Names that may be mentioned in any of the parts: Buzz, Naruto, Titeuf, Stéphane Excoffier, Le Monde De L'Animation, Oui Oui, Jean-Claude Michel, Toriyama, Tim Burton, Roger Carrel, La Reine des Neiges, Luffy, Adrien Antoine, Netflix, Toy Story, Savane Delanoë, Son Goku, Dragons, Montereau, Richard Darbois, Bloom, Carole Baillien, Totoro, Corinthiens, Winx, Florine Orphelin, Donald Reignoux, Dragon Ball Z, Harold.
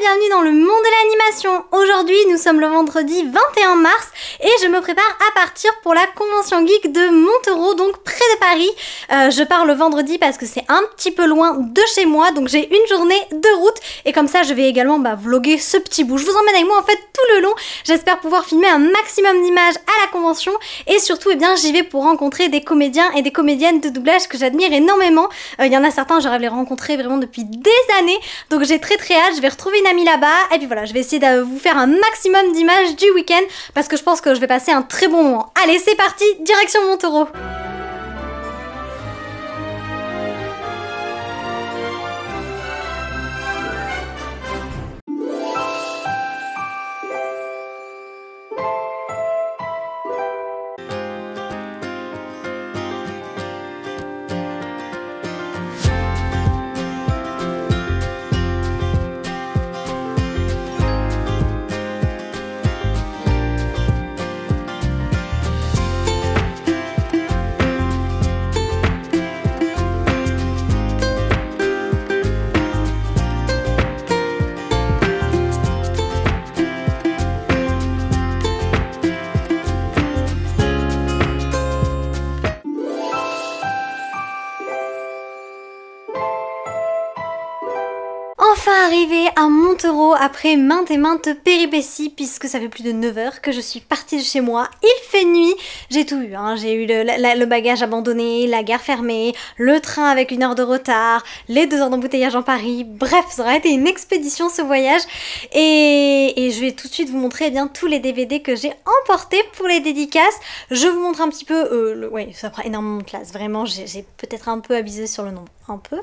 bienvenue dans le monde de l'animation. Aujourd'hui, nous sommes le vendredi 21 mars et je me prépare à partir pour la convention geek de Montereau, donc près de Paris. Je pars le vendredi parce que c'est un petit peu loin de chez moi, donc j'ai une journée de route et comme ça je vais également vlogger ce petit bout. Je vous emmène avec moi en fait tout le long. J'espère pouvoir filmer un maximum d'images à la convention et surtout j'y vais pour rencontrer des comédiens et des comédiennes de doublage que j'admire énormément. Il y en a certains, j'arrive à les rencontrer vraiment depuis des années, donc j'ai très hâte. Je vais retrouver une amie là-bas et puis voilà, je vais essayer de vous faire un maximum d'images du week-end parce que je pense que je vais passer un très bon moment. Allez, c'est parti, direction Montereau. Arrivée à Montereau après maintes et maintes péripéties, puisque ça fait plus de 9 heures que je suis partie de chez moi, il fait nuit, j'ai tout eu, j'ai eu le bagage abandonné, la gare fermée, le train avec une heure de retard, les 2 heures d'embouteillage en Paris, bref, ça aurait été une expédition ce voyage, et je vais tout de suite vous montrer tous les DVD que j'ai emportés pour les dédicaces. Je vous montre un petit peu, ouais, ça prend énormément de place, vraiment, j'ai peut-être un peu abusé sur le nombre, un peu,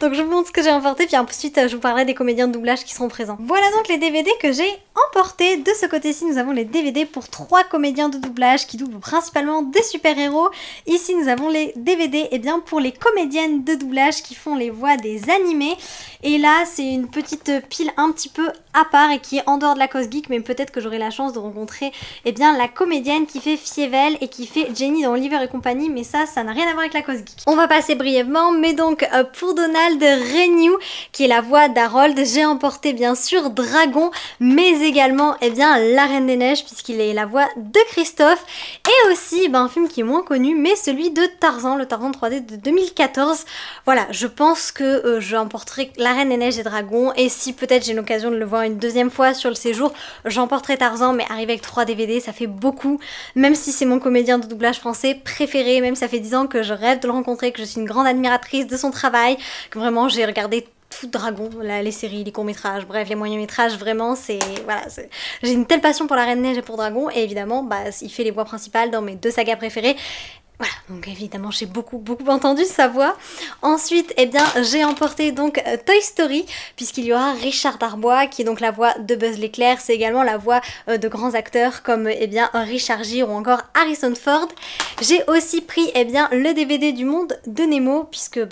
donc je vous montre ce que j'ai emporté, puis ensuite je vous parlerai des comédiens de doublage qui seront présents. Voilà donc les DVD que j'ai emportés. De ce côté-ci, nous avons les DVD pour 3 comédiens de doublage qui doublent principalement des super-héros. Ici, nous avons les DVD pour les comédiennes de doublage qui font les voix des animés. Et là, c'est une petite pile un petit peu à part et qui est en dehors de la Cosgeek, mais peut-être que j'aurai la chance de rencontrer la comédienne qui fait Fievel et qui fait Jenny dans Oliver et compagnie, mais ça, ça n'a rien à voir avec la Cosgeek. On va passer brièvement, mais donc pour Donald Reignoux, qui est la voix d'Harold, j'ai emporté bien sûr Dragon, mais également La Reine des Neiges, puisqu'il est la voix de Christophe, et aussi un film qui est moins connu, mais celui de Tarzan, le Tarzan 3D de 2014. Voilà, je pense que j'emporterai La Reine des Neiges et Dragon, et si peut-être j'ai l'occasion de le voir une deuxième fois sur le séjour, j'emporterai Tarzan, mais arrivé avec 3 DVD, ça fait beaucoup, même si c'est mon comédien de doublage français préféré, même si ça fait 10 ans que je rêve de le rencontrer, que je suis une grande admiratrice de son travail, que vraiment j'ai regardé Dragon, les séries, les courts-métrages, bref, les moyens-métrages, vraiment, c'est... Voilà, j'ai une telle passion pour La Reine des Neiges et pour Dragon, et évidemment, il fait les voix principales dans mes 2 sagas préférées. Voilà, donc évidemment j'ai beaucoup entendu sa voix. Ensuite, j'ai emporté donc Toy Story, puisqu'il y aura Richard Darbois, qui est donc la voix de Buzz l'éclair, c'est également la voix de grands acteurs comme Richard Gere ou encore Harrison Ford. J'ai aussi pris le DVD du Monde de Nemo, puisque vous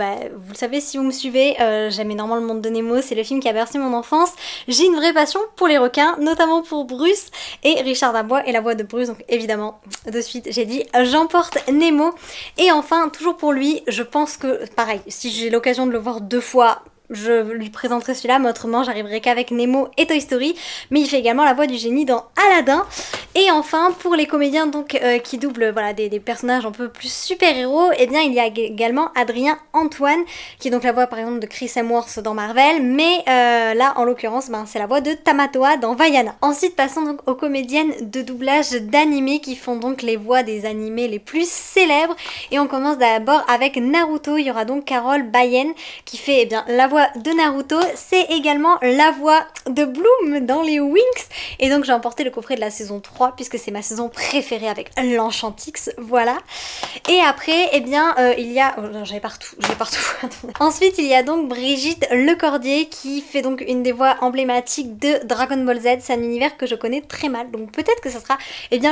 le savez si vous me suivez, j'aime énormément le Monde de Nemo, c'est le film qui a bercé mon enfance. J'ai une vraie passion pour les requins, notamment pour Bruce, et Richard Darbois est la voix de Bruce, donc évidemment, de suite j'ai dit j'emporte Nemo. Et enfin, toujours pour lui, je pense que, pareil, si j'ai l'occasion de le voir 2 fois, je lui présenterai celui-là, mais autrement j'arriverai qu'avec Nemo et Toy Story, mais il fait également la voix du génie dans Aladdin. Et enfin, pour les comédiens donc qui doublent des personnages un peu plus super-héros, il y a également Adrien Antoine, qui est donc la voix par exemple de Chris Hemsworth dans Marvel, mais là en l'occurrence c'est la voix de Tamatoa dans Vaiana. Ensuite, passons donc aux comédiennes de doublage d'animés qui font donc les voix des animés les plus célèbres, et on commence d'abord avec Naruto. Il y aura donc Carole Baillien qui fait la voix de Naruto, c'est également la voix de Bloom dans les Winx, et donc j'ai emporté le coffret de la saison 3 puisque c'est ma saison préférée avec l'Enchantix, voilà. Et après il y a... Oh non, j'avais partout Ensuite il y a donc Brigitte Lecordier qui fait donc une des voix emblématiques de Dragon Ball Z, c'est un univers que je connais très mal, donc peut-être que ça sera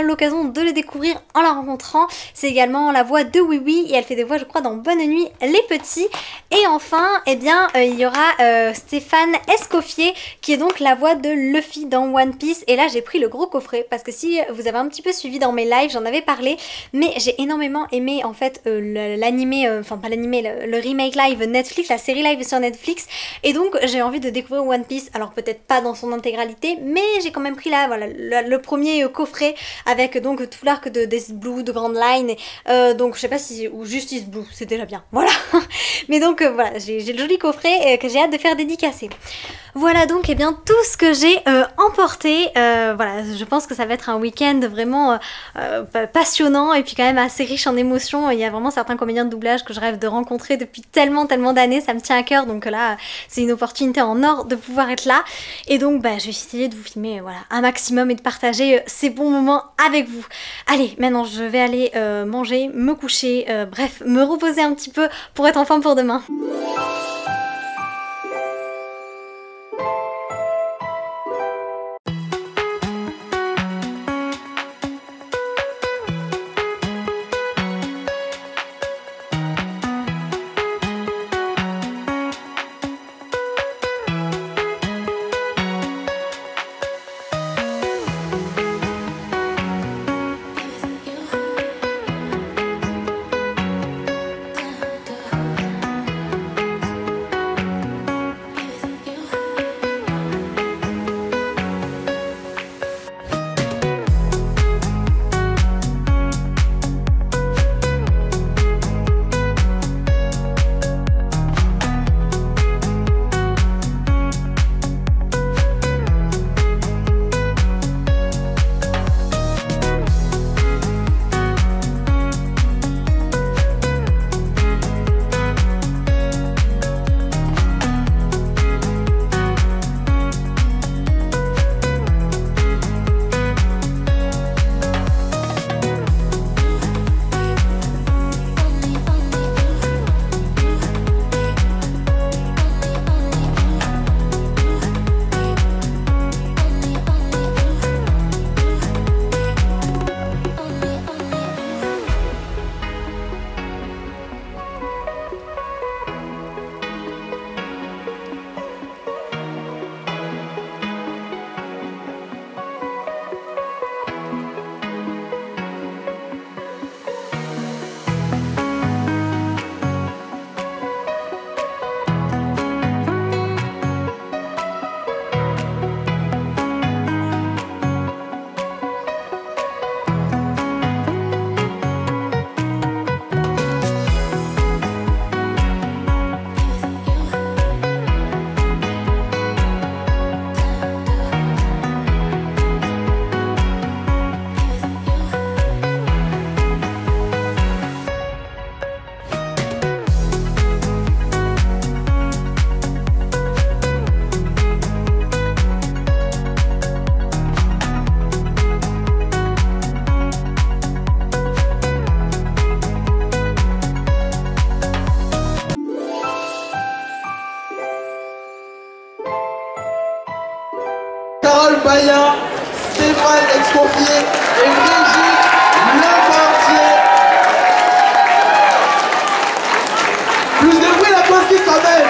l'occasion de le découvrir en la rencontrant. C'est également la voix de Oui Oui et elle fait des voix je crois dans Bonne Nuit les Petits. Et enfin il y aura Stéphane Excoffier qui est donc la voix de Luffy dans One Piece. Et là j'ai pris le gros coffret parce que si vous avez un petit peu suivi dans mes lives, j'en avais parlé, mais j'ai énormément aimé en fait l'animé, enfin pas l'animé, le remake live Netflix, la série live sur Netflix, et donc j'ai envie de découvrir One Piece, alors peut-être pas dans son intégralité, mais j'ai quand même pris là, voilà, le premier coffret avec donc tout l'arc de Death Blue, de Grand Line, donc je sais pas si, ou Justice Blue, c'est déjà bien, voilà. Mais donc voilà, j'ai le joli coffret que j'ai hâte de faire dédicacer. Voilà donc et eh bien tout ce que j'ai emporté, voilà, je pense que ça va être un week-end vraiment passionnant et puis quand même assez riche en émotions. Il y a vraiment certains comédiens de doublage que je rêve de rencontrer depuis tellement d'années, ça me tient à cœur, donc là c'est une opportunité en or de pouvoir être là, et donc bah, je vais essayer de vous filmer voilà, un maximum et de partager ces bons moments avec vous. Allez, maintenant je vais aller manger, me coucher, bref, me reposer un petit peu pour être en forme pour demain. Carole Baillien, Stéphane Excoffier et Brigitte Lecordier. Plus de bruit, la Cosgeek quand même.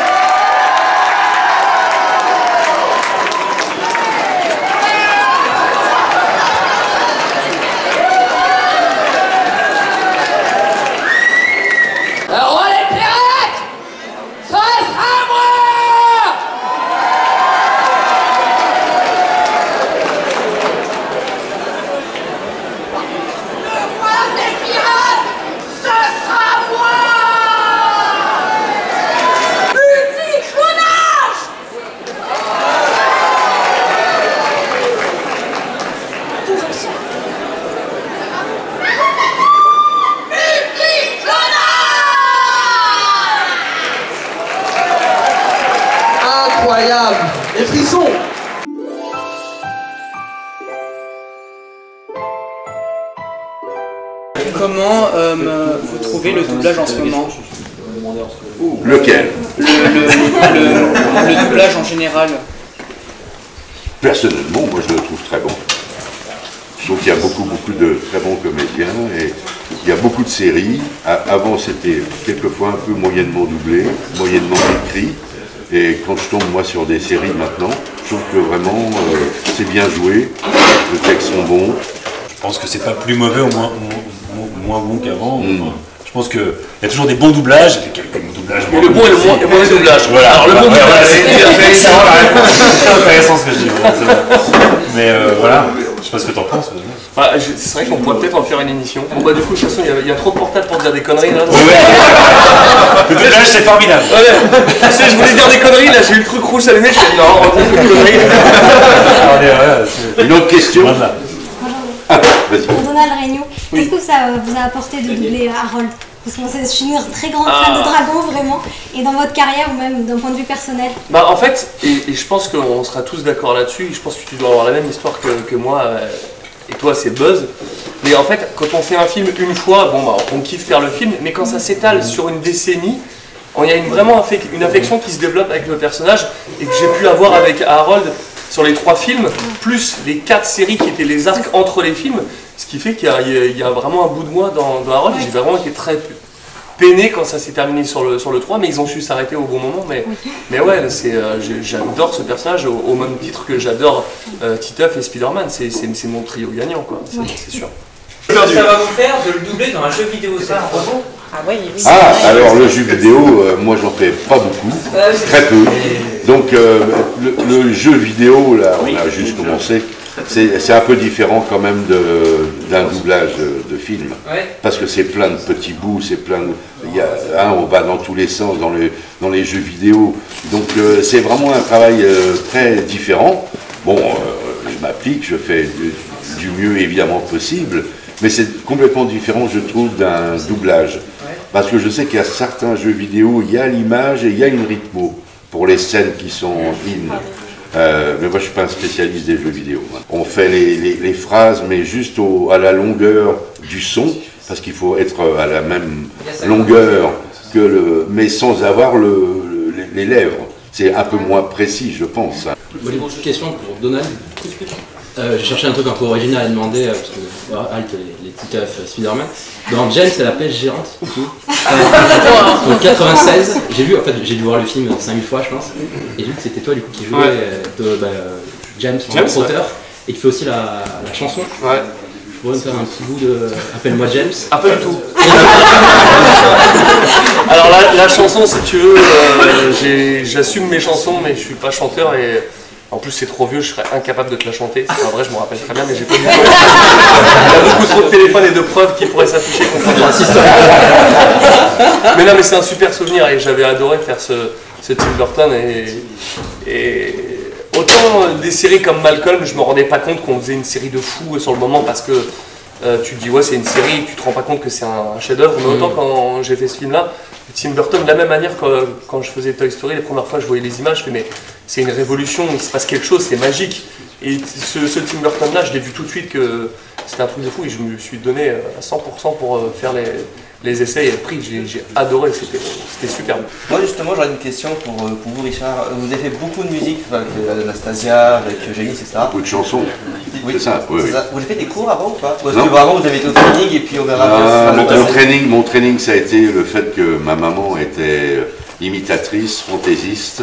Comment vous trouvez le doublage en ce moment? Lequel? Le doublage en général. Personnellement, moi je le trouve très bon. Je trouve qu'il y a beaucoup de très bons comédiens et il y a beaucoup de séries. Avant c'était quelquefois un peu moyennement doublé, moyennement écrit. Et quand je tombe moi sur des séries maintenant, je trouve que vraiment c'est bien joué, les textes sont bons. Je pense que c'est pas plus mauvais ou moins bon qu'avant. Mmh. Je pense qu'il y a toujours des bons doublages, et quelques doublages. Le bon et le mauvais doublage. Voilà. Alors le bon doublage, c'est intéressant. C'est intéressant ce que je dis. Mais voilà, je sais pas ce que t'en penses. Ah, c'est vrai qu'on pourrait peut-être en faire une émission. Bon bah du coup, de toute façon, il y a trop de portables pour dire des conneries là. Le doublage, c'est formidable. Je voulais dire des conneries, là j'ai eu le truc rouge allumé, je fais non, on dit des conneries. Une autre question. Donald Reignoux, qu'est-ce que ça vous a apporté de doubler Harold? Parce que moi, je suis une très grande fan de Dragon, vraiment, et dans votre carrière ou même d'un point de vue personnel. Bah en fait, et je pense qu'on sera tous d'accord là-dessus, je pense que tu dois avoir la même histoire que moi, et toi c'est Buzz. Mais en fait, quand on fait un film une fois, bon bah on kiffe faire le film, mais quand ça s'étale sur une décennie, il y a vraiment une affection qui se développe avec le personnage, et que j'ai pu avoir avec Harold, sur les 3 films, plus les 4 séries qui étaient les arcs entre les films, ce qui fait qu'il y a vraiment un bout de moi dans Harold. J'ai vraiment été très peiné quand ça s'est terminé sur le 3, mais ils ont su s'arrêter au bon moment. Mais ouais, j'adore ce personnage au même titre que j'adore Titeuf et Spider-Man. C'est mon trio gagnant, quoi. C'est sûr. Ça va vous faire de le doubler dans un jeu vidéo, ça, en robot? Ah, ouais, oui. Ah alors le jeu vidéo, moi j'en fais pas beaucoup, très peu. Donc le jeu vidéo, là on a juste commencé, c'est un peu différent quand même d'un doublage de film. Parce que c'est plein de petits bouts, c'est plein de... on va dans tous les sens dans les jeux vidéo. Donc c'est vraiment un travail très différent. Bon, je m'applique, je fais du mieux évidemment possible, mais c'est complètement différent je trouve d'un doublage. Parce que je sais qu'il y a certains jeux vidéo, il y a l'image et il y a une rythmo pour les scènes qui sont in. Mais moi je suis pas un spécialiste des jeux vidéo. On fait les phrases mais juste à la longueur du son, parce qu'il faut être à la même longueur, mais sans avoir les lèvres. C'est un peu moins précis je pense. Une question pour Donald. Je cherchais un truc un peu original à demander, parce que halte les Titeuf Spider-Man. Dans James, c'est la pêche géante. En 96, j'ai vu, en fait, j'ai dû voir le film 5000 fois, je pense. Et j'ai vu que c'était toi du coup qui jouais James en auteur et qui fait aussi la chanson. Ouais. Je pourrais me faire un petit bout de Appelle-moi James. Ah, pas du tout. Alors, la chanson, si tu veux, j'assume mes chansons, mais je suis pas chanteur et. En plus, c'est trop vieux, je serais incapable de te la chanter. C'est pas vrai, je m'en rappelle très bien, mais j'ai pas du tout. Il y a beaucoup trop de téléphones et de preuves qui pourraient s'afficher contre un système. Mais non, mais c'est un super souvenir et j'avais adoré faire ce Tim Burton. Et autant des séries comme Malcolm, je me rendais pas compte qu'on faisait une série de fous sur le moment parce que tu te dis, ouais, c'est une série, tu te rends pas compte que c'est un chef-d'œuvre. Mais autant quand j'ai fait ce film-là, Tim Burton, de la même manière que quand je faisais Toy Story, les premières fois je voyais les images, je fais mais c'est une révolution, il se passe quelque chose, c'est magique. Et ce Tim Burton là, je l'ai vu tout de suite que c'était un truc de fou et je me suis donné à 100% pour faire les essais et le prix, j'ai adoré, c'était superbe. Moi justement j'aurais une question pour vous Richard, vous avez fait beaucoup de musique avec Anastasia, avec Eugénice, etc. Beaucoup de chansons. Oui, c'est ça, oui. Vous avez fait des cours avant ou pas? Parce que avant vous avez été au training et puis on verra. Mon training ça a été le fait que ma maman était imitatrice, fantaisiste,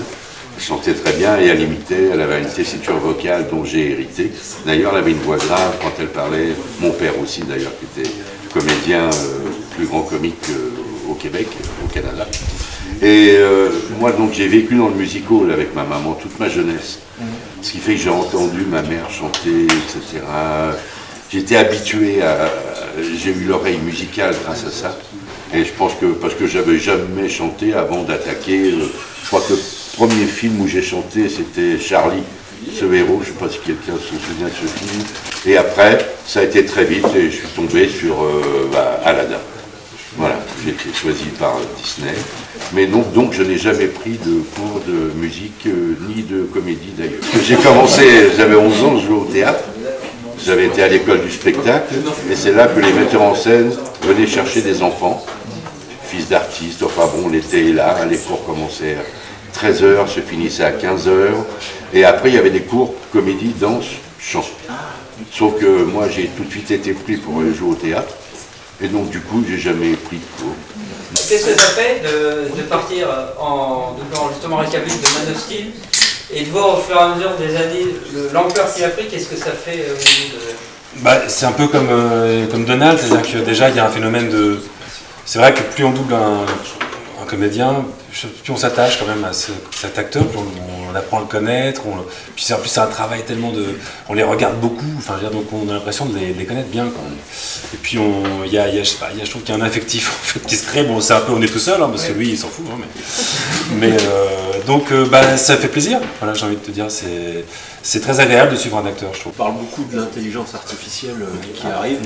chantait très bien et elle imitait, elle avait une tessiture vocale dont j'ai hérité. D'ailleurs elle avait une voix grave quand elle parlait, mon père aussi d'ailleurs qui était comédien, plus grand comique au Québec, au Canada. Et moi donc j'ai vécu dans le music hall avec ma maman toute ma jeunesse. Ce qui fait que j'ai entendu ma mère chanter, etc. J'étais habitué à... J'ai eu l'oreille musicale grâce à ça. Et je pense que, parce que j'avais jamais chanté avant d'attaquer, je crois que le premier film où j'ai chanté c'était Charlie, ce héros, je ne sais pas si quelqu'un se souvient de ce film. Et après, ça a été très vite et je suis tombé sur Aladdin. Voilà, j'ai été choisi par Disney. Mais non, donc je n'ai jamais pris de cours de musique ni de comédie d'ailleurs. J'ai commencé, j'avais 11 ans, je jouais au théâtre. J'avais été à l'école du spectacle et c'est là que les metteurs en scène venaient chercher des enfants, fils d'artistes, enfin bon, l'été est là, les cours commençaient à 13 h, se finissaient à 15 h. Et après, il y avait des cours comédie, danse, chant. Sauf que moi, j'ai tout de suite été pris pour jouer au théâtre. Et donc, du coup, j'ai jamais pris de cours. Qu'est-ce que ça fait de partir en devenant justement rétabli de Man of Steel et de voir au fur et à mesure des années l'ampleur qu'il a pris? Qu'est-ce que ça fait au niveau de... Bah, c'est un peu comme, comme Donald, c'est-à-dire que déjà, il y a un phénomène de... C'est vrai que plus on double un comédien, plus on s'attache quand même à cet acteur, plus on apprend à le connaître, puis en plus c'est un travail tellement de... On les regarde beaucoup, enfin, je veux dire, donc on a l'impression de les connaître bien quand même. Et puis je trouve qu'il y a un affectif en fait, qui se crée, bon c'est un peu on est tout seul, hein, parce que lui il s'en fout, hein, donc ça fait plaisir, voilà, j'ai envie de te dire, c'est très agréable de suivre un acteur je trouve. On parle beaucoup de l'intelligence artificielle qui arrive,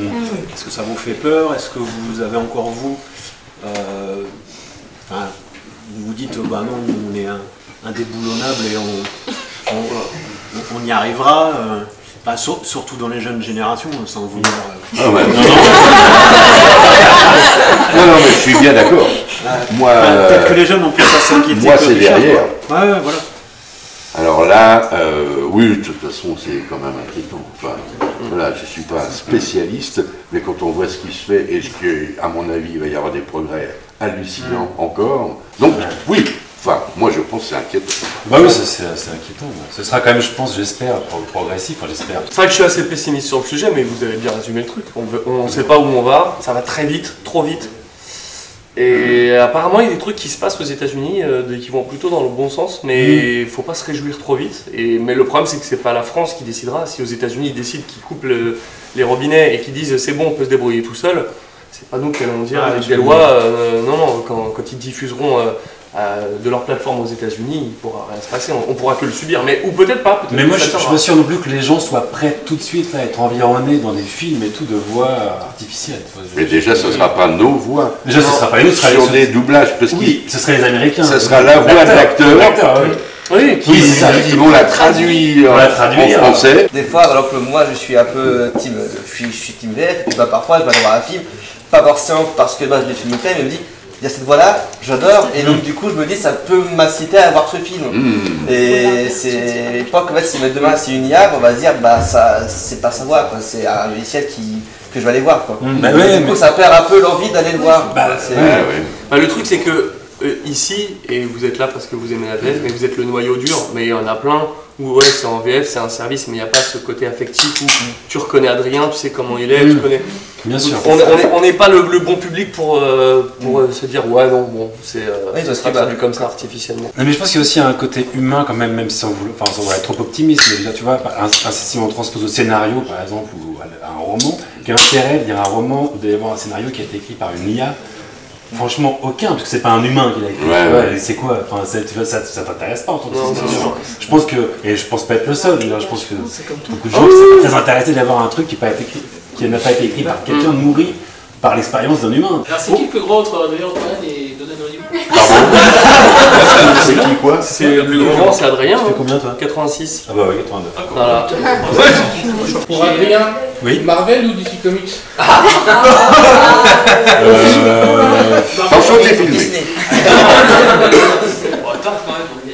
est-ce que ça vous fait peur? Est-ce que vous avez encore vous... vous dites, bah non, on est indéboulonnable et on y arrivera, surtout dans les jeunes générations, sans vouloir... Ah ouais. Non, mais je suis bien d'accord. Peut-être que les jeunes ont plus à s'inquiéter. Moi, c'est derrière. Ouais, voilà. Alors là, oui, de toute façon, c'est quand même inquiétant. Enfin, voilà, je ne suis pas un spécialiste, mais quand on voit ce qui se fait et ce qu'à mon avis, il va y avoir des progrès hallucinants encore. Donc, oui, enfin, moi, je pense que c'est inquiétant. Bah oui, c'est inquiétant. Ce sera quand même, je pense, j'espère, progressif, j'espère. C'est vrai que je suis assez pessimiste sur le sujet, mais vous avez bien résumé le truc. On ne sait pas où on va, ça va très vite, trop vite. Et apparemment, il y a des trucs qui se passent aux États-Unis qui vont plutôt dans le bon sens, mais il faut pas se réjouir trop vite. Mais le problème, c'est que c'est pas la France qui décidera. Si aux États-Unis ils décident qu'ils coupent les robinets et qu'ils disent c'est bon, on peut se débrouiller tout seul, c'est pas nous qui allons dire avec des lois. Non, quand ils diffuseront de leur plateforme aux États-Unis, il pourra rien se passer. On pourra que le subir, mais ou peut-être pas. Mais moi, je m'assure non plus que les gens soient prêts tout de suite à être environnés dans des films et tout de voix artificielles. Mais déjà, ce ne sera pas nos voix. Déjà, ce ne sera pas nous. Ce sera des doublages, parce que ce sera les Américains. Ce sera la voix de l'acteur. Oui, ils vont la traduire en français. Des fois, alors que moi, je suis un peu team, je suis team vert. Et parfois, je vais voir un film, pas forcément parce que je l'ai filmé, mais je me dis, il y a cette voix-là, j'adore, et donc du coup je me dis ça peut m'inciter à voir ce film. Et c'est l'époque, en fait, si demain c'est une IA, on va se dire bah ça c'est pas sa voix, c'est un logiciel que je vais aller voir quoi. Du coup ça perd un peu l'envie d'aller le voir. Le truc c'est que ici, et vous êtes là parce que vous aimez la VF, mais vous êtes le noyau dur, mais il y en a plein où ouais c'est en VF, c'est un service, mais il n'y a pas ce côté affectif où tu reconnais Adrien, tu sais comment il est, tu connais. Bien sûr. On n'est pas le bon public pour se dire ouais non bon c'est traduit comme ça artificiellement. Mais je pense qu'il y a aussi un côté humain quand même, même si on va être trop optimiste, mais déjà tu vois, si on transpose au scénario par exemple ou à un roman, quel intérêt de lire un roman ou d'aller voir un scénario qui a été écrit par une IA? Franchement, aucun, parce que c'est pas un humain qui l'a écrit. C'est quoi? Enfin, ça t'intéresse pas en tant que scénariste. Je pense que, et je pense pas être le seul, je pense que beaucoup de gens qui sont très intéressés d'avoir un truc qui n'a pas été écrit, par quelqu'un nourri par l'expérience d'un humain. Alors, c'est qui le plus gros entre Adrien Antoine et Donald Reignoux? Pardon? C'est qui quoi? C'est le plus grand, c'est Adrien. Tu fais combien toi? 86. Ah bah ouais, 89. Voilà. Pour Adrien, Marvel ou DC Comics? Franchement, j'ai filmé. Tard quand même, on y a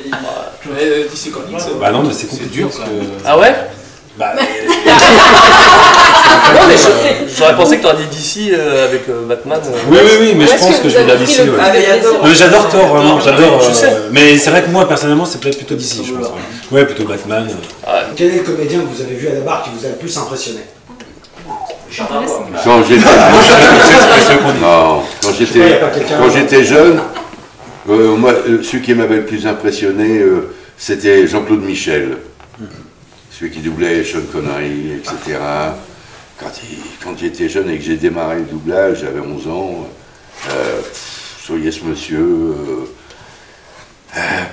dit. DC Comics. Bah non, mais c'est compliqué. Ah ouais? Bah. Non mais j'aurais pensé que tu aurais dit d'ici avec Batman. Oui, mais je pense que je vais dire d'ici. J'adore Thor, vraiment, j'adore. Mais c'est vrai que moi, personnellement, c'est peut-être plutôt d'ici, je pense. Ouais, plutôt Batman. Quel est le comédien que vous avez vu à la barre qui vous a le plus impressionné? Quand j'étais jeune, moi, celui qui m'avait le plus impressionné, c'était Jean-Claude Michel. Celui qui doublait Sean Connery, etc. Quand j'étais jeune et que j'ai démarré le doublage, j'avais 11 ans, soyez ce monsieur,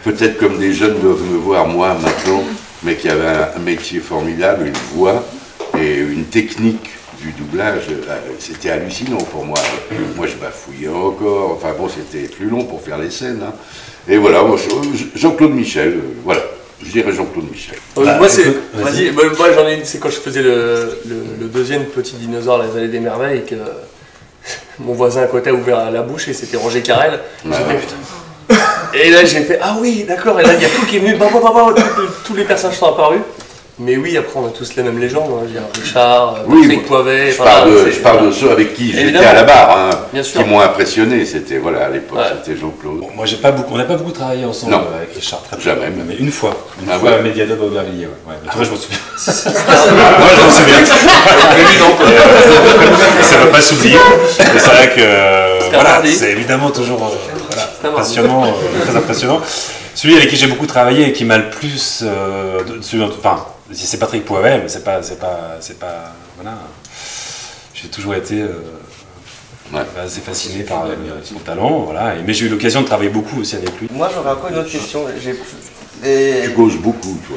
peut-être comme des jeunes doivent me voir moi maintenant, mais qui avait un métier formidable, une voix et une technique du doublage, c'était hallucinant pour moi. Moi je bafouillais encore, enfin bon c'était plus long pour faire les scènes. Hein. Et voilà, Jean-Claude Michel, voilà. Je dirais Jean-Claude Michel. Moi j'en ai une, c'est quand je faisais le deuxième Petit Dinosaure, Les Allées des Merveilles, et que mon voisin à côté a ouvert la bouche et c'était Roger Carrel. Putain. Et là j'ai fait ah oui d'accord, et là il y a tout qui est venu, tous les personnages sont apparus. Mais oui, après on a tous les mêmes légendes, hein. Il y a Richard, Patrick Poivet... Je parle de ceux avec qui j'étais à la barre, hein, qui m'ont impressionné, c'était voilà, à l'époque, c'était Jean-Claude. Bon, moi, on n'a pas beaucoup travaillé ensemble avec Richard, jamais. Mais une fois, à Mediadobe au Vervilliers, toi, je m'en souviens. Moi, je m'en souviens. Ça ne va pas s'oublier, c'est vrai que voilà, c'est évidemment toujours passionnant, très impressionnant. Celui avec qui j'ai beaucoup travaillé et qui m'a le plus... enfin, c'est Patrick Poivet, mais c'est pas voilà. J'ai toujours été assez fasciné par son talent, voilà. Mais j'ai eu l'occasion de travailler beaucoup aussi avec lui. Moi, j'aurais encore une autre question. Tu gosses beaucoup, toi.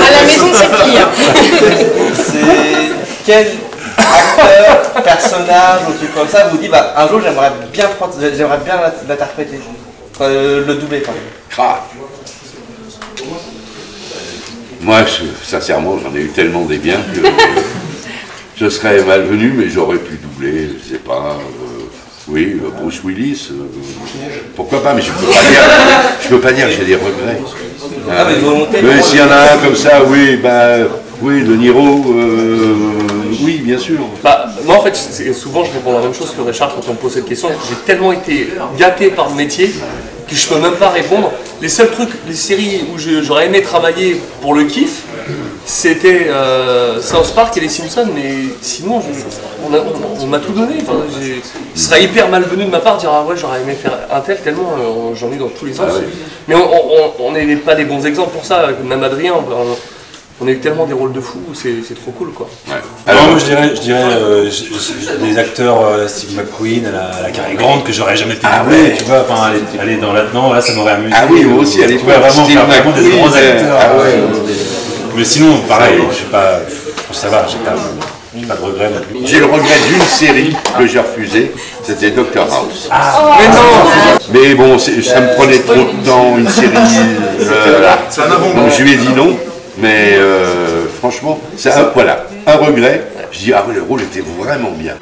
À la maison, c'est pire. C'est... Quel acteur, personnage ou truc comme ça vous dit bah, un jour, j'aimerais bien l'interpréter. Le doublé, pardon. Moi, sincèrement, j'en ai eu tellement des biens que je serais malvenu, mais j'aurais pu doubler, je sais pas, Bruce Willis, pourquoi pas, mais je peux pas dire que j'ai des regrets. Mais s'il y en a un comme ça, De Niro, oui, bien sûr. Bah, moi, en fait, souvent, je réponds la même chose que Richard quand on me pose cette question. J'ai tellement été gâté par le métier que je peux même pas répondre. Les seuls trucs, les séries où j'aurais aimé travailler pour le kiff, c'était South Park et les Simpsons, mais sinon, on m'a tout donné. Enfin, ce serait hyper malvenu de ma part de dire « Ah ouais, j'aurais aimé faire un tel », tellement j'en ai dans tous les sens. Ah, ouais. Mais on n'est pas des bons exemples pour ça, même Adrien. On a eu tellement des rôles de fous, c'est trop cool, quoi. Ouais. Alors moi je dirais des acteurs Steve McQueen à la carrière grande que j'aurais jamais pu jouer, tu vois, enfin aller dans là-dedans, là ça m'aurait amusé. Ah oui, moi aussi, aller vraiment faire des grands acteurs. Mais sinon, pareil, je sais pas, ça va, j'ai pas de regret. J'ai le regret d'une série que j'ai refusée, c'était Doctor House. Ah mais non. Mais bon, ça me prenait trop de temps, une série, donc je lui ai dit non. Mais franchement, c'est un regret. Je dis, ah oui, le rôle était vraiment bien.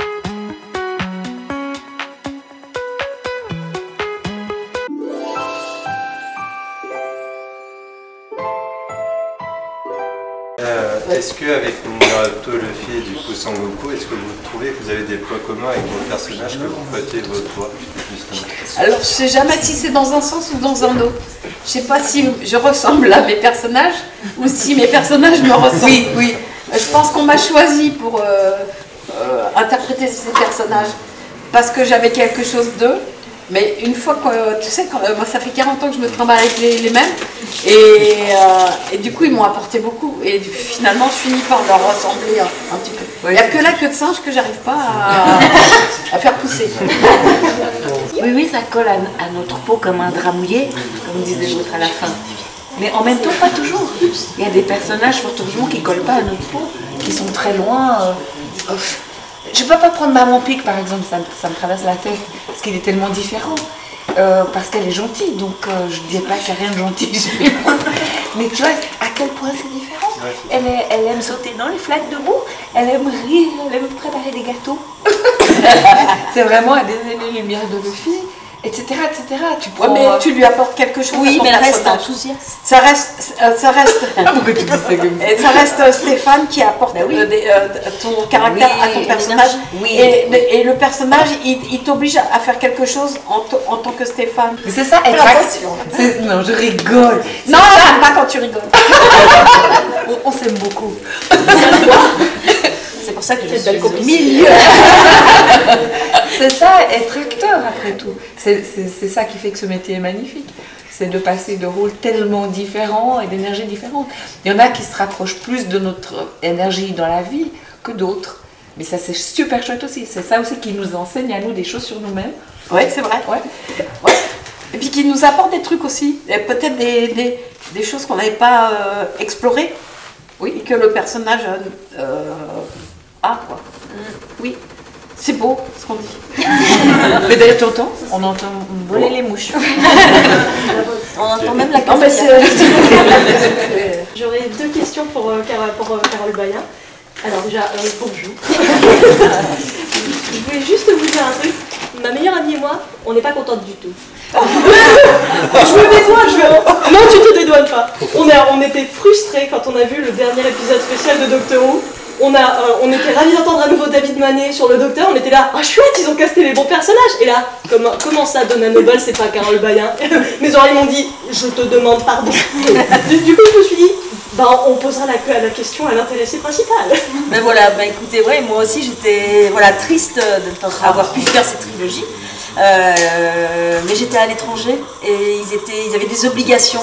Est-ce qu'avec Naruto, le fil du coup Sangoku, est-ce que vous trouvez que vous avez des points communs avec vos personnages que vous prêtez votre voix justement? Alors je sais jamais si c'est dans un sens ou dans un autre. Je sais pas si je ressemble à mes personnages ou si mes personnages me ressemblent. Oui. Je pense qu'on m'a choisi pour interpréter ces personnages parce que j'avais quelque chose d'eux. Mais une fois que, tu sais, moi ça fait 40 ans que je me trimballe avec les mêmes et du coup ils m'ont apporté beaucoup et finalement je finis par leur ressembler un petit peu. Il n'y a que la queue de singe que j'arrive pas à faire pousser. Oui, ça colle à notre peau comme un drap mouillé, comme disait l'autre à la fin. Mais en même temps, pas toujours. Il y a des personnages, fortement, qui ne collent pas à notre peau, qui sont très loin. Je ne peux pas prendre Maman Pic par exemple, ça me traverse la tête, parce qu'il est tellement différent, parce qu'elle est gentille, donc je ne dis pas qu'il n'y a rien de gentil chez moi. Mais tu vois, à quel point c'est différent. Elle aime sauter dans les flaques de boue, elle aime rire, elle aime préparer des gâteaux. C'est vraiment à des années-lumière de Buffy, etc. Tu prends, mais tu lui apportes quelque chose. Oui, mais elle reste enthousiaste. Ça reste. Pourquoi tu dis ça comme ça? Ça reste Stéphane qui apporte ton caractère à ton personnage. Oui. Et le personnage, il t'oblige à faire quelque chose en tant que Stéphane. Mais c'est ça, attention. Non, je rigole. Non, pas quand tu rigoles. On s'aime beaucoup. C'est pour ça que je suis milieu. C'est ça, être acteur après tout. C'est ça qui fait que ce métier est magnifique. C'est de passer de rôles tellement différents et d'énergies différentes. Il y en a qui se rapprochent plus de notre énergie dans la vie que d'autres. Mais ça, c'est super chouette aussi. C'est ça aussi qui nous enseigne à nous des choses sur nous-mêmes. Oui, c'est vrai. Ouais. Et puis qui nous apporte des trucs aussi. Peut-être des choses qu'on n'avait pas explorées. Oui, et que le personnage a, quoi. Oui. C'est beau, ce qu'on dit. Mais d'ailleurs, t'entends ? On entend voler les mouches. On entend même la casse. J'aurais deux questions pour Carole Baillien. Alors déjà, bonjour. Je voulais juste vous dire un truc. Ma meilleure amie et moi, on n'est pas contente du tout. Je me dédouane. Non, tu te dédouanes. frustrés quand on a vu le dernier épisode spécial de Doctor Who. On était ravis d'entendre à nouveau David Manet sur le Docteur, on était là, ah chouette, ils ont casté les bons personnages. Et là, comment ça, Donna Noble, c'est pas Carole Baillien? Mes oreilles m'ont dit, je te demande pardon. Du coup, je me suis dit, bah, on posera la question à l'intéressé principal. Ben voilà, ben écoutez, ouais, moi aussi j'étais voilà, triste de ne pas avoir pu faire cette trilogie. Mais j'étais à l'étranger et ils avaient des obligations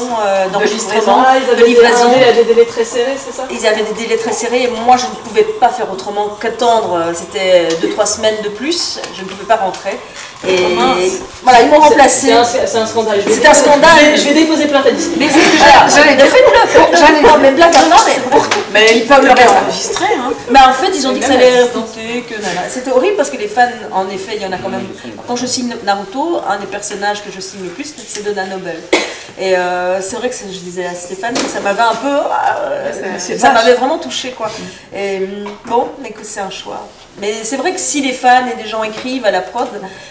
d'enregistrement, de livraison. Ils avaient des délais très serrés, c'est ça? Ils avaient des délais très serrés et moi je ne pouvais pas faire autrement qu'attendre. C'était 2-3 semaines de plus, je ne pouvais pas rentrer. Et voilà, ils m'ont remplacé. C'est un scandale. C'est un scandale. Je vais déposer plainte à Disney. Mais j'allais dire, non, mais blague, non, mais ils peuvent le réenregistrer. Mais en fait, ils ont dit que ça allait répéter, que c'était horrible parce que les fans, en effet, il y en a quand même. Quand je signe Naruto, un des personnages que je signe le plus, c'est Donna Noble. Et c'est vrai que je disais à Stéphane que ça m'avait un peu. Ça m'avait vraiment touchée, quoi. Et bon, écoute, c'est un choix. Mais c'est vrai que si les fans et des gens écrivent à la prod,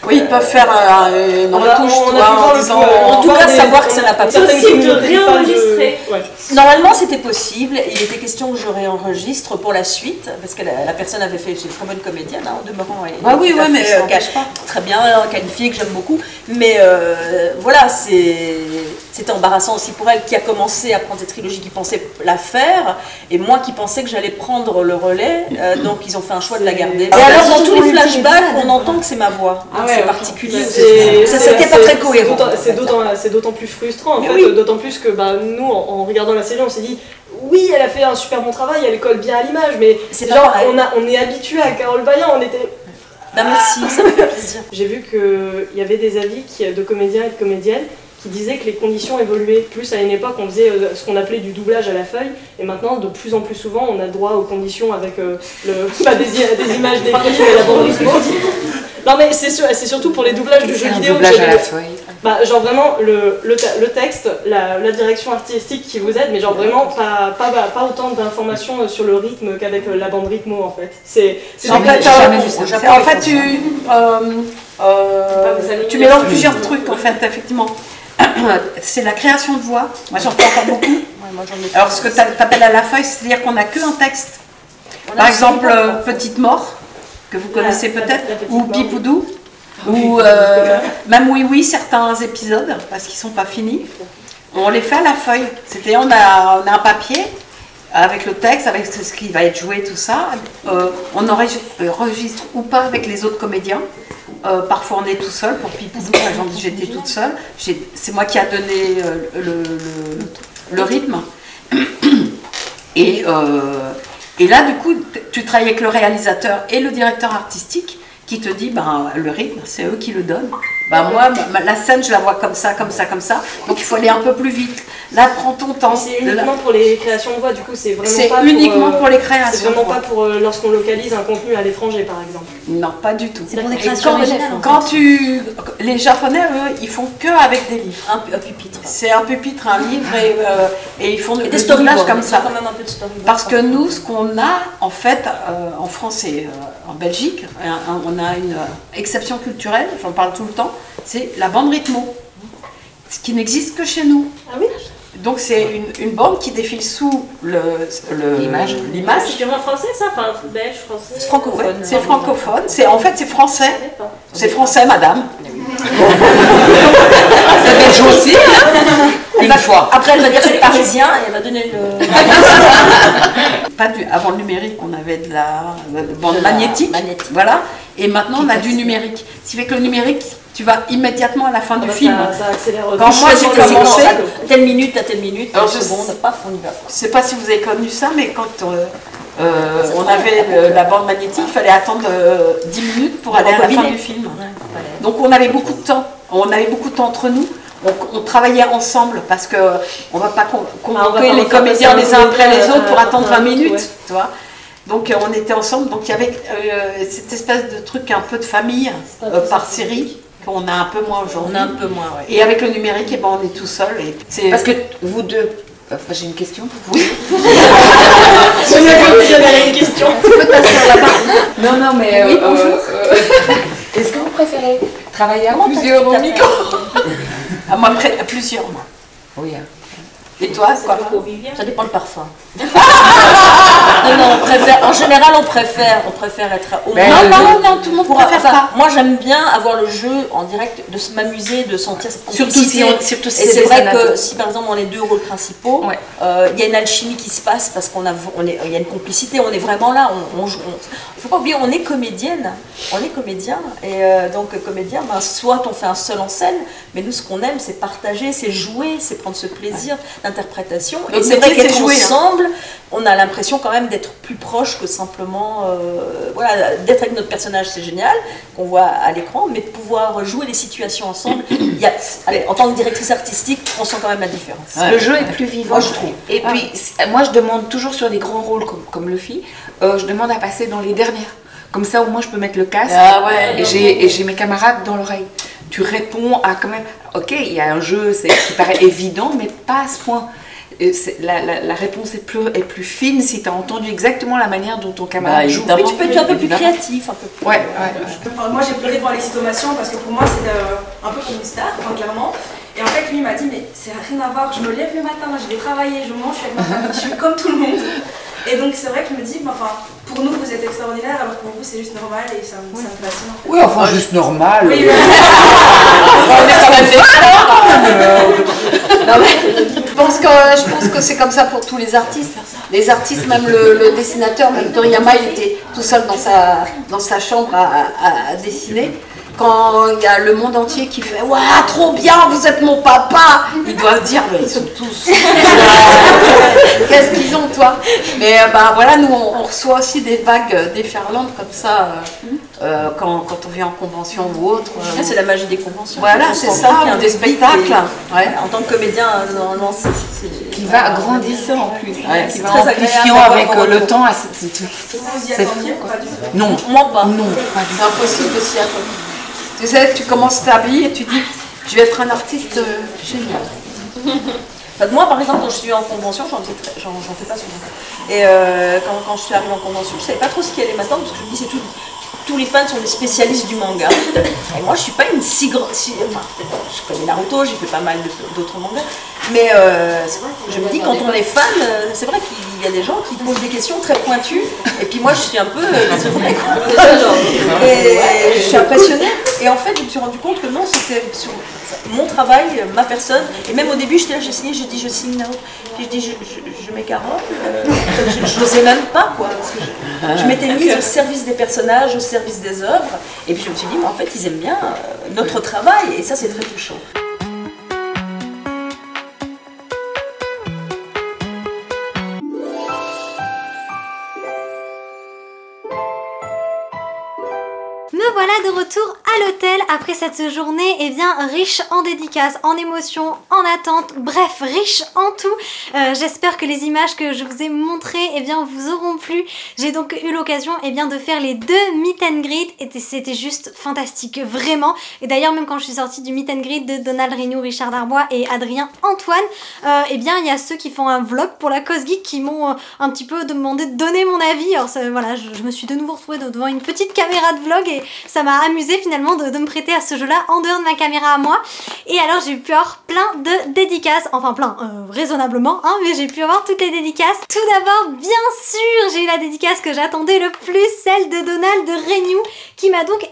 oui, ils peuvent faire une retouche, en tout cas savoir que ça n'a pas pu réenregistrer. Normalement, c'était possible. Il était question que je réenregistre pour la suite, parce que la personne avait fait, c'est une très bonne comédienne, hein, en demeurant. Ah oui, mais je ne cache pas. Très bien, qualifiée, que j'aime beaucoup. Mais voilà, c'était embarrassant aussi pour elle qui a commencé à prendre cette trilogie, qui pensait la faire, et moi qui pensais que j'allais prendre le relais. Donc ils ont fait un choix de la garder. Et alors dans tous les flashbacks, on entend que c'est ma voix. C'est particulier. C'était pas très cohérent. C'est d'autant plus frustrant, en fait, d'autant plus que nous, en regardant la série, on s'est dit oui, elle a fait un super bon travail, elle colle bien à l'image, mais genre on est habitué à Carole Baillien, on était. Bah merci, ça me fait plaisir. J'ai vu qu'il y avait des avis de comédiens et de comédiennes qui disaient que les conditions évoluaient. Plus à une époque, on faisait ce qu'on appelait du doublage à la feuille, et maintenant, de plus en plus souvent, on a droit aux conditions avec des images des films et la bande originale. Non mais c'est surtout pour les doublages de jeux vidéo. Doublage à la feuille. Bah, genre vraiment le texte, la direction artistique qui vous aide, mais genre vraiment pas autant d'informations sur le rythme qu'avec la bande rythmo en fait. C'est en fait tu mélanges plusieurs trucs en fait effectivement. C'est la création de voix. Moi j'en fais encore beaucoup. Ouais, moi, alors ce que tu appelles à la feuille, c'est-à-dire qu'on n'a que un texte. Par exemple Petite Mort, que vous connaissez peut-être, ou Pipoudou, ou même oui certains épisodes, parce qu'ils ne sont pas finis, on les fait à la feuille. C'est-à-dire on a un papier avec le texte, avec ce qui va être joué, tout ça. On enregistre ou pas avec les autres comédiens. Parfois on est tout seul, pour Pipoudou, par exemple, j'étais toute seule. C'est moi qui a donné le rythme. Et là, du coup, tu travailles avec le réalisateur et le directeur artistique qui te dit, ben, le rythme, c'est eux qui le donnent. Ben, moi, la scène, je la vois comme ça, comme ça, comme ça. Donc, il faut aller un peu plus vite. Là, prends ton temps. C'est uniquement pour les créations de voix, du coup, c'est vraiment pas uniquement pour les créations. C'est vraiment pas pour lorsqu'on localise un contenu à l'étranger, par exemple. Non, pas du tout. C'est pour des créations originales. Quand tu... Les Japonais, eux, ils font que avec des livres. Un pupitre. C'est un pupitre, un livre, et ils font des storyboards comme ça. Quand même un peu de storyboard. Parce que nous, ce qu'on a, en fait, en France et en Belgique, on a une exception culturelle, j'en parle tout le temps, c'est la bande rythmo, ce qui n'existe que chez nous. Ah oui. Donc c'est une bande qui défile sous l'image. C'est purement français ça, enfin belge, français. C'est francophone. C'est francophone. En fait c'est français. C'est français, madame. Ça belge aussi. Une fois. Après elle va dire c'est parisien et elle va donner le. Pas du. Avant le numérique on avait de la bande magnétique. Voilà. Et maintenant on a du numérique. Ce qui fait que le numérique tu vas immédiatement à la fin du film. Ça accélère. Quand moi j'ai commencé, telle minute à telle minute, telle seconde, paf, on y va. Je ne sais pas si vous avez connu ça, mais quand on avait la bande magnétique, il fallait attendre 10 minutes pour aller à la fin du film. Ouais. Donc on avait beaucoup de temps. On avait beaucoup de temps entre nous. On travaillait ensemble parce qu'on ne va pas convoquer les comédiens les uns après les autres pour attendre 20 minutes. Tu vois. Donc on était ensemble. Donc il y avait cette espèce de truc un peu de famille par série. On a un peu moins aujourd'hui. On a un peu moins, ouais. Et avec le numérique, et ben on est tout seul. Et parce que vous deux... Enfin, j'ai une question pour vous. J'avais une question. Tu peux passer là-bas. Non, mais... Oui, bonjour. Est-ce que vous préférez travailler à plusieurs au micro? À moi, plusieurs, moi. Oui. Et toi, quoi? Ça dépend le parfum. Non, non, on préfère, en général, on préfère être au moins. Non, tout le monde préfère ça. Moi, j'aime bien avoir le jeu en direct, de m'amuser, de sentir cette complicité. Surtout si c'est vrai que si, par exemple, on est deux rôles principaux, il y a une alchimie qui se passe parce qu'on a, il y a une complicité. On est vraiment là. On joue. Il faut pas oublier, on est comédienne, on est comédien, et donc comédien, ben, soit on fait un seul en scène, mais nous, ce qu'on aime, c'est partager, c'est jouer, c'est prendre ce plaisir. Interprétation. Et c'est vrai qu'être ensemble, on a l'impression quand même d'être plus proche que simplement... voilà, d'être avec notre personnage, c'est génial, qu'on voit à l'écran, mais de pouvoir jouer les situations ensemble, allez, en tant que directrice artistique, on sent quand même la différence. Ouais, le jeu est plus vivant, je trouve. Et puis, moi, je demande toujours sur des grands rôles comme Luffy, je demande à passer dans les dernières. Comme ça, au moins, je peux mettre le casque et j'ai mes camarades dans l'oreille. Tu réponds à quand même... Ok, il y a un jeu qui paraît évident, mais pas à ce point. La réponse est plus fine si tu as entendu exactement la manière dont ton camarade joue. Mais tu peux être un peu plus créatif. Moi, j'ai pleuré devant les situations parce que pour moi, c'est un peu comme une star, clairement. Et en fait, lui m'a dit, mais ça n'a rien à voir, je me lève le matin, je vais travailler, je mange, je suis avec ma famille, je suis comme tout le monde. Et donc, c'est vrai que je me dis, bah, enfin, pour nous, vous êtes extraordinaire, alors pour vous, c'est juste normal et ça me fascine. En fait. Oui, enfin, juste normal. Oui, on est quand même des stars. Non, mais je pense que c'est comme ça pour tous les artistes. Les artistes, même le dessinateur, même Toriyama, il était tout seul dans sa chambre à dessiner. Quand il y a le monde entier qui fait « Waouh, trop bien, vous êtes mon papa !» Ils doivent dire « Mais ils sont tous... Qu'est-ce qu'ils ont, toi ?» Mais bah, voilà, nous, on reçoit aussi des vagues déferlantes comme ça, quand on vient en convention ou autre. C'est la magie des conventions. Voilà, c'est ça, des spectacles. En tant que comédien, normalement, c'est... Qui va grandissant en plus, qui va amplifiant avec le temps. C'est fou, quoi. Non, moi pas. Non, c'est impossible aussi à toi. Tu sais, tu commences ta vie et tu dis, je vais être un artiste génial. Moi, par exemple, quand je suis en convention, j'en fais pas souvent. Et quand je suis arrivée en convention, je ne savais pas trop ce qu'il y allait m'attendre, parce que je me dis, c'est tout. Tous les fans sont des spécialistes du manga. Et moi, je suis pas une si grande... Enfin, je connais Naruto, j'ai fait pas mal d'autres mangas. Mais je me dis, quand on est fan, c'est vrai qu'il y a des gens qui posent des questions très pointues. Et puis moi, je suis un peu... Et je suis impressionnée. Et en fait, je me suis rendu compte que non, c'était sur mon travail, ma personne. Et même au début, j'étais là, j'ai signé, j'ai dit, je signe Naruto. Puis je dis, je mets Carole. Je n'osais même pas, quoi. Parce que je m'étais mise au service des personnages, au service des œuvres, et puis je me suis dit, mais en fait, ils aiment bien notre travail, et ça, c'est très touchant. Voilà de retour à l'hôtel après cette journée riche en dédicaces, en émotions, en attente, bref riche en tout. J'espère que les images que je vous ai montrées vous auront plu. J'ai donc eu l'occasion de faire les deux meet and greet et c'était juste fantastique, vraiment. Et d'ailleurs même quand je suis sortie du meet and greet de Donald Reignoux, Richard Darbois et Adrien Antoine, il y a ceux qui font un vlog pour la Cosgeek qui m'ont un petit peu demandé de donner mon avis. Alors voilà, je me suis de nouveau retrouvée devant une petite caméra de vlog et ça m'a amusé finalement de me prêter à ce jeu là en dehors de ma caméra à moi. Et alors j'ai pu avoir plein de dédicaces, enfin plein, raisonnablement hein, mais j'ai pu avoir toutes les dédicaces. Tout d'abord bien sûr j'ai eu la dédicace que j'attendais le plus, celle de Donald Reignoux qui m'a donc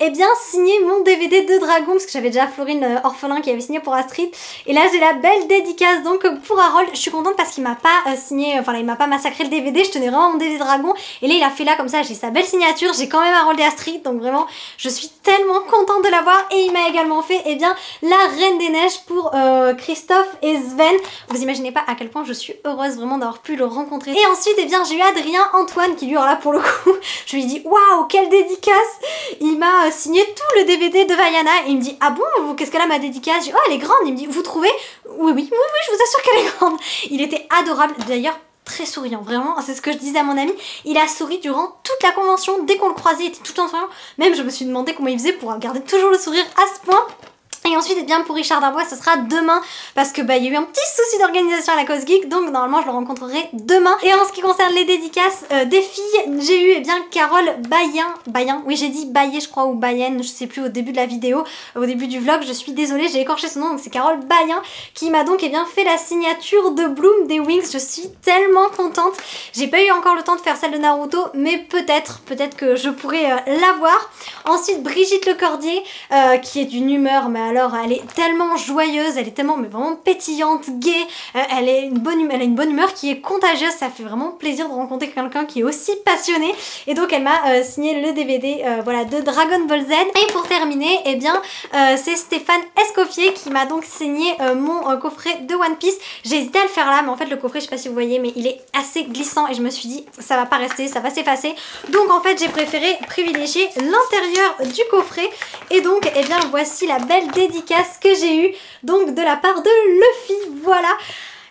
signé mon DVD de Dragon, parce que j'avais déjà Florine Orphelin qui avait signé pour Astrid, et là j'ai la belle dédicace donc pour Harold. Je suis contente parce qu'il m'a pas signé, enfin il m'a pas massacré le DVD, je tenais vraiment mon DVD Dragon et là il a fait là comme ça, j'ai sa belle signature, j'ai quand même Harold et Astrid, donc vraiment je suis tellement contente de l'avoir. Et il m'a également fait La Reine des Neiges pour Christophe et Sven. Vous imaginez pas à quel point je suis heureuse vraiment d'avoir pu le rencontrer. Et ensuite j'ai eu Adrien Antoine qui lui, alors là pour le coup je lui dis waouh quelle dédicace, il m'a signé tout le DVD de Vaiana et il me dit ah bon qu'est-ce qu'elle a ma dédicace, je dis oh elle est grande, il me dit vous trouvez, oui je vous assure qu'elle est grande. Il était adorable d'ailleurs, très souriant, vraiment, c'est ce que je disais à mon ami, il a souri durant toute la convention, dès qu'on le croisait il était tout le temps souriant, même je me suis demandé comment il faisait pour garder toujours le sourire à ce point. Et ensuite, eh bien, pour Richard Darbois, ce sera demain, parce que bah, il y a eu un petit souci d'organisation à la Cosgeek, donc normalement je le rencontrerai demain. Et en ce qui concerne les dédicaces des filles, j'ai eu eh bien Carole Baillien, oui j'ai dit Baillé je crois, ou Baillien, je sais plus, au début de la vidéo, au début du vlog, je suis désolée, j'ai écorché son nom, donc c'est Carole Baillien qui m'a donc eh bien fait la signature de Bloom des Winx. Je suis tellement contente, j'ai pas eu encore le temps de faire celle de Naruto, mais peut-être que je pourrais l'avoir. Ensuite Brigitte Lecordier, qui est d'une humeur, mais alors elle est tellement joyeuse, elle est tellement mais vraiment pétillante, gaie, elle a une bonne humeur qui est contagieuse, ça fait vraiment plaisir de rencontrer quelqu'un qui est aussi passionné, et donc elle m'a signé le DVD voilà, de Dragon Ball Z. Et pour terminer, eh bien c'est Stéphane Excoffier qui m'a donc signé mon coffret de One Piece. J'ai hésité à le faire là, mais en fait le coffret, je sais pas si vous voyez, mais il est assez glissant et je me suis dit ça va pas rester, ça va s'effacer, donc en fait j'ai préféré privilégier l'intérieur du coffret. Et donc eh bien voici la belle dédicace que j'ai eue donc de la part de Luffy, voilà.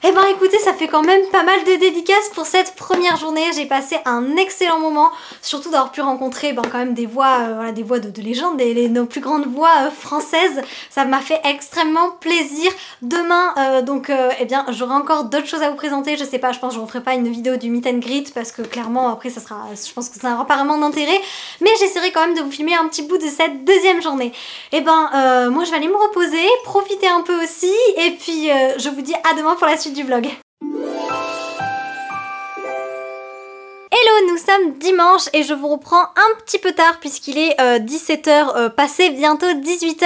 Eh ben écoutez, ça fait quand même pas mal de dédicaces pour cette première journée, j'ai passé un excellent moment, surtout d'avoir pu rencontrer ben, quand même des voix, voilà, des voix de légende, nos plus grandes voix françaises, ça m'a fait extrêmement plaisir. Demain, donc eh bien j'aurai encore d'autres choses à vous présenter, je sais pas, je pense que je ne referai pas une vidéo du meet and greet, parce que clairement après ça sera, je pense que ça n'aura pas vraiment d'intérêt, mais j'essaierai quand même de vous filmer un petit bout de cette deuxième journée. Eh ben moi je vais aller me reposer, profiter un peu aussi, et puis je vous dis à demain pour la suite du vlog. Hello, nous sommes dimanche et je vous reprends un petit peu tard puisqu'il est 17h passé, bientôt 18h,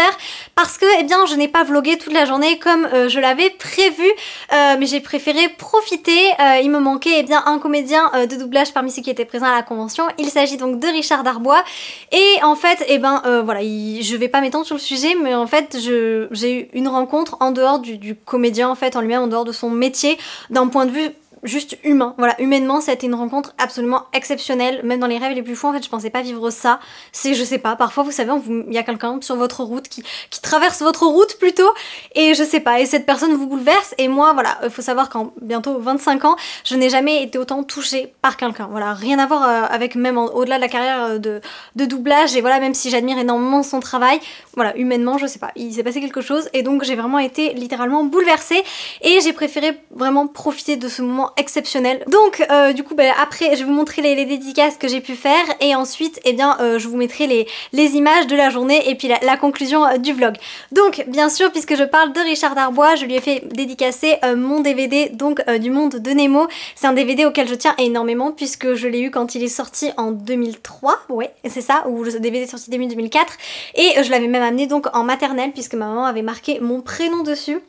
parce que eh bien je n'ai pas vlogué toute la journée comme je l'avais prévu, mais j'ai préféré profiter. Il me manquait eh bien un comédien de doublage parmi ceux qui étaient présents à la convention, il s'agit donc de Richard Darbois, et en fait eh ben voilà, je vais pas m'étendre sur le sujet, mais en fait j'ai eu une rencontre en dehors du comédien en fait en lui-même, en dehors de son métier, d'un point de vue juste humain, voilà, humainement ça a été une rencontre absolument exceptionnelle, même dans les rêves les plus fous en fait je pensais pas vivre ça. C'est, je sais pas, parfois vous savez, il y a quelqu'un sur votre route qui traverse votre route plutôt, et je sais pas, et cette personne vous bouleverse, et moi voilà, faut savoir qu'en bientôt 25 ans je n'ai jamais été autant touchée par quelqu'un, voilà, rien à voir avec, même au-delà de la carrière de doublage, et voilà, même si j'admire énormément son travail, voilà, humainement je sais pas, il s'est passé quelque chose, et donc j'ai vraiment été littéralement bouleversée, et j'ai préféré vraiment profiter de ce moment exceptionnel. Donc du coup bah, après je vais vous montrer les dédicaces que j'ai pu faire, et ensuite eh bien je vous mettrai les images de la journée et puis la conclusion du vlog. Donc bien sûr, puisque je parle de Richard Darbois, je lui ai fait dédicacer mon DVD donc du Monde de Nemo. C'est un DVD auquel je tiens énormément puisque je l'ai eu quand il est sorti en 2003, ouais c'est ça, ou le DVD est sorti début 2004, et je l'avais même amené donc en maternelle puisque ma maman avait marqué mon prénom dessus,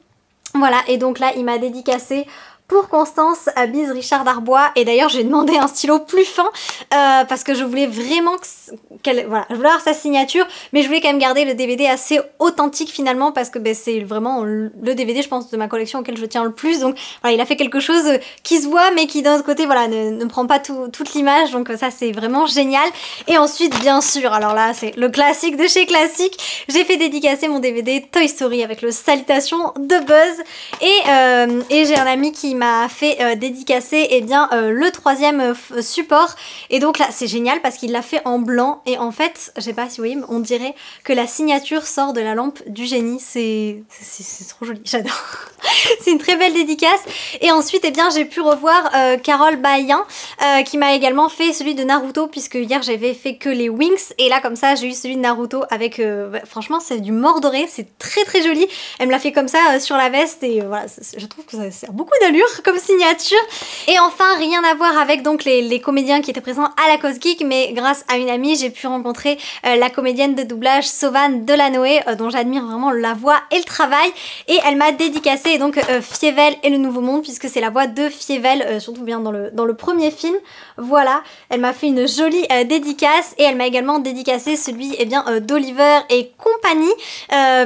voilà. Et donc là il m'a dédicacé pour Constance, à bise Richard Darbois, et d'ailleurs j'ai demandé un stylo plus fin parce que je voulais vraiment qu'elle, voilà, je voulais avoir sa signature, mais je voulais quand même garder le DVD assez authentique finalement, parce que ben, c'est vraiment le DVD je pense de ma collection auquel je tiens le plus, donc voilà, il a fait quelque chose qui se voit mais qui d'un autre côté voilà ne prend pas toute l'image, donc ça c'est vraiment génial. Et ensuite bien sûr, alors là c'est le classique de chez classique, j'ai fait dédicacer mon DVD Toy Story avec le salutation de Buzz, et j'ai un ami qui m'a fait dédicacer eh bien, le troisième support, et donc là c'est génial parce qu'il l'a fait en blanc, et en fait, je sais pas si vous voyez, mais on dirait que la signature sort de la lampe du génie, c'est trop joli, j'adore. C'est une très belle dédicace. Et ensuite eh bien j'ai pu revoir Carole Baillien qui m'a également fait celui de Naruto, puisque hier j'avais fait que les Winx, et là comme ça j'ai eu celui de Naruto avec bah, franchement c'est du mordoré, c'est très très joli, elle me l'a fait comme ça sur la veste, et voilà, je trouve que ça sert beaucoup d'allure comme signature. Et enfin, rien à voir avec donc les comédiens qui étaient présents à la Cosgeek, mais grâce à une amie j'ai pu rencontrer la comédienne de doublage Savane Delanoë, dont j'admire vraiment la voix et le travail, et elle m'a dédicacé et donc Fievel et le Nouveau Monde, puisque c'est la voix de Fievel, surtout bien dans le premier film, voilà. Elle m'a fait une jolie dédicace, et elle m'a également dédicacé celui eh bien d'Oliver et compagnie,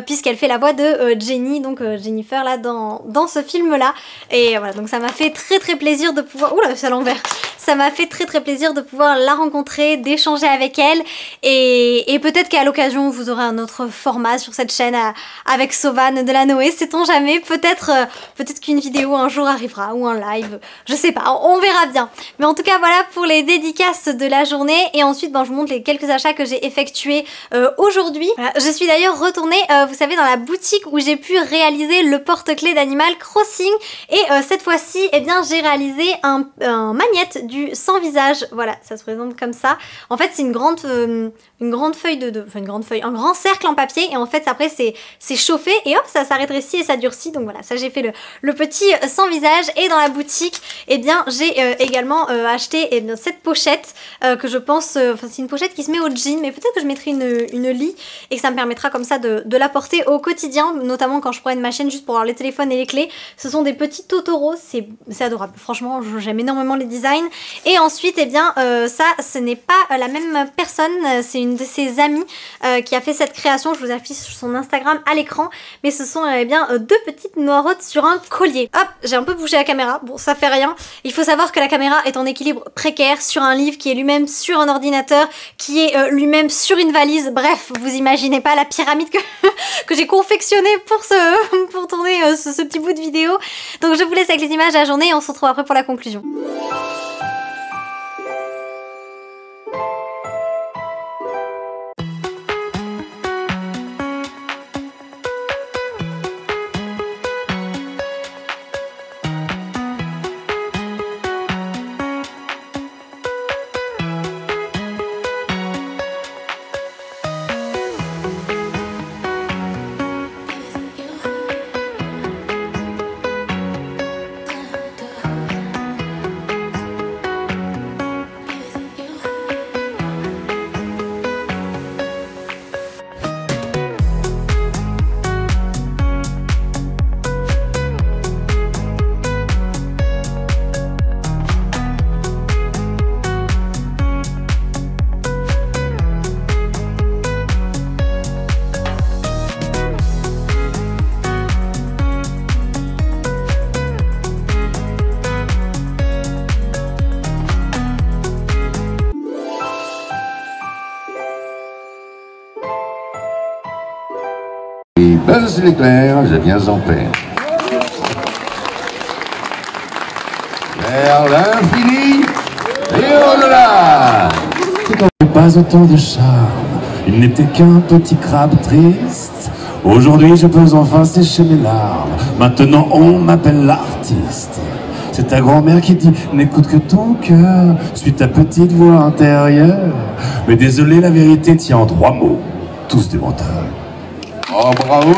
puisqu'elle fait la voix de Jenny, donc Jennifer là dans ce film là, et voilà, donc ça m'a fait très très plaisir de pouvoir... Oula, c'est à l'envers. ça m'a fait très plaisir de pouvoir la rencontrer, d'échanger avec elle, et peut-être qu'à l'occasion vous aurez un autre format sur cette chaîne avec Savane Delanoë, sait-on jamais, peut-être qu'une vidéo un jour arrivera, ou un live, je sais pas, on verra bien. Mais en tout cas voilà pour les dédicaces de la journée, et ensuite ben, je vous montre les quelques achats que j'ai effectués aujourd'hui. Voilà. Je suis d'ailleurs retournée, vous savez, dans la boutique où j'ai pu réaliser le porte-clés d'Animal Crossing, et cette fois-ci eh bien j'ai réalisé un magnète du sans visage. Voilà, ça se présente comme ça. En fait c'est une grande feuille un grand cercle en papier, et en fait après c'est chauffé et hop ça rétrécit et ça durcit. Donc voilà, ça j'ai fait le petit sans visage. Et dans la boutique eh bien j'ai également acheté eh bien, cette pochette que je pense, c'est une pochette qui se met au jean, mais peut-être que je mettrai une lie et que ça me permettra comme ça de la porter au quotidien, notamment quand je prends ma chaîne juste pour avoir les téléphones et les clés. Ce sont des petits Totoro, c'est adorable, franchement j'aime énormément les designs. Et ensuite eh bien ça ce n'est pas la même personne, c'est une de ses amies qui a fait cette création, je vous affiche son Instagram à l'écran, mais ce sont eh bien deux petites noirettes sur un collier. Hop, j'ai un peu bougé la caméra, bon ça fait rien, il faut savoir que la caméra est en équilibre précaire sur un livre qui est lui-même sur un ordinateur, qui est lui-même sur une valise, bref vous imaginez pas la pyramide que j'ai confectionnée pour tourner ce petit bout de vidéo. Donc je vous laisse avec les images de la journée et on se retrouve après pour la conclusion. Buzz l'éclair, je viens en paix. Vers l'infini et au-delà. Pas autant de charme, il n'était qu'un petit crabe triste. Aujourd'hui je peux enfin sécher mes larmes, maintenant on m'appelle l'artiste. C'est ta grand-mère qui dit, n'écoute que ton cœur, suis ta petite voix intérieure. Mais désolé, la vérité tient en 3 mots, tous des menteurs. Oh, bravo!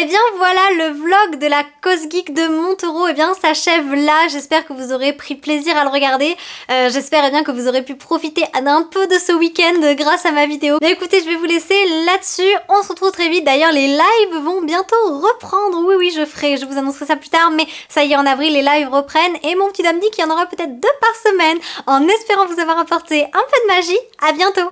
Eh bien voilà, le vlog de la Cosgeek de Montereau eh bien s'achève là. J'espère que vous aurez pris plaisir à le regarder. J'espère eh bien que vous aurez pu profiter d'un peu de ce week-end grâce à ma vidéo. Mais écoutez, je vais vous laisser là-dessus. On se retrouve très vite. D'ailleurs, les lives vont bientôt reprendre. Oui, je vous annoncerai ça plus tard. Mais ça y est, en avril, les lives reprennent. Et mon petit dame dit qu'il y en aura peut-être 2 par semaine. En espérant vous avoir apporté un peu de magie. À bientôt.